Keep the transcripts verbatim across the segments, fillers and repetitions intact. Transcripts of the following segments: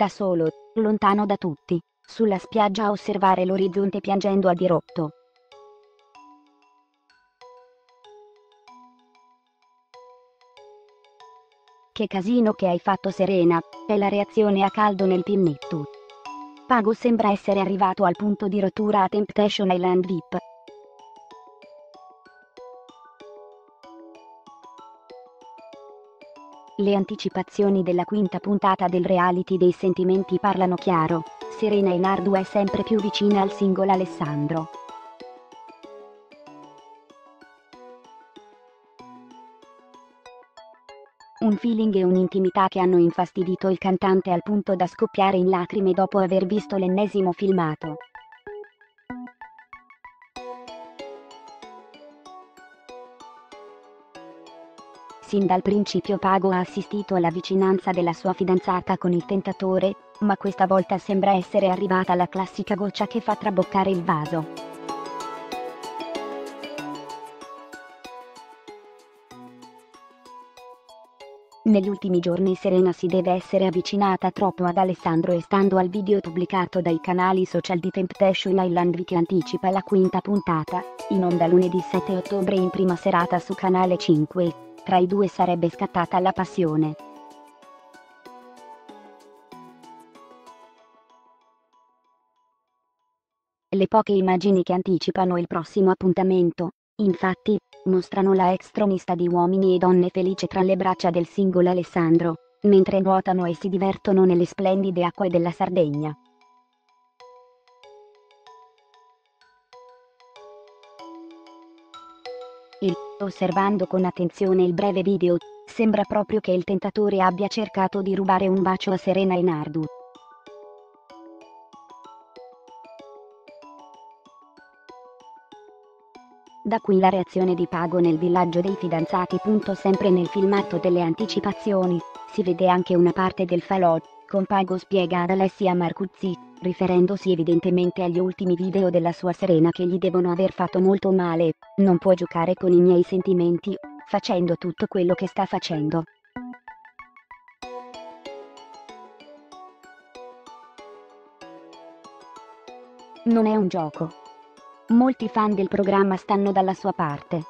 da solo, lontano da tutti, sulla spiaggia a osservare l'orizzonte piangendo a dirotto. Che casino che hai fatto Serena, è la reazione a caldo nel pinnittu. Pago sembra essere arrivato al punto di rottura a Temptation Island V I P. Le anticipazioni della quinta puntata del reality dei sentimenti parlano chiaro, Serena Enardu è sempre più vicina al singolo Alessandro. Un feeling e un'intimità che hanno infastidito il cantante al punto da scoppiare in lacrime dopo aver visto l'ennesimo filmato. Sin dal principio Pago ha assistito alla vicinanza della sua fidanzata con il tentatore, ma questa volta sembra essere arrivata la classica goccia che fa traboccare il vaso. Negli ultimi giorni Serena si deve essere avvicinata troppo ad Alessandro e stando al video pubblicato dai canali social di Temptation Island V I P che anticipa la quinta puntata, in onda lunedì sette ottobre in prima serata su Canale cinque. Tra i due sarebbe scattata la passione. Le poche immagini che anticipano il prossimo appuntamento, infatti, mostrano la ex tronista di Uomini e Donne felice tra le braccia del singolo Alessandro, mentre nuotano e si divertono nelle splendide acque della Sardegna. Il, osservando con attenzione il breve video, sembra proprio che il tentatore abbia cercato di rubare un bacio a Serena Enardu. Da qui la reazione di Pago nel villaggio dei fidanzati. Sempre nel filmato delle anticipazioni, si vede anche una parte del falò, con Pago spiega ad Alessia Marcuzzi, riferendosi evidentemente agli ultimi video della sua Serena che gli devono aver fatto molto male, non può giocare con i miei sentimenti, facendo tutto quello che sta facendo. Non è un gioco. Molti fan del programma stanno dalla sua parte.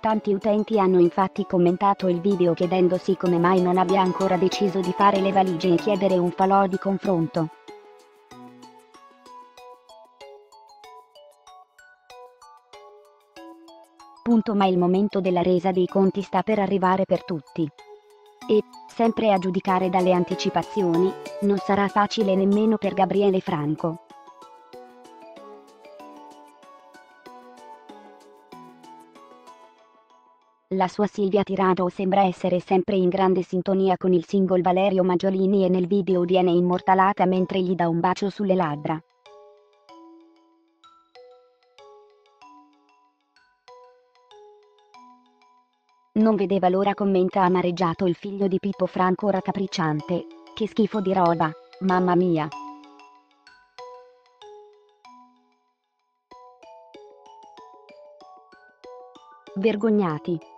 Tanti utenti hanno infatti commentato il video chiedendosi come mai non abbia ancora deciso di fare le valigie e chiedere un falò di confronto. Punto, ma il momento della resa dei conti sta per arrivare per tutti. E, sempre a giudicare dalle anticipazioni, non sarà facile nemmeno per Gabriele Franco. La sua Silvia Tirado sembra essere sempre in grande sintonia con il singolo Valerio Maggiolini e nel video viene immortalata mentre gli dà un bacio sulle labbra. Non vedeva l'ora, commenta amareggiato il figlio di Pippo Franco raccapricciante, che schifo di roba, mamma mia. Vergognati.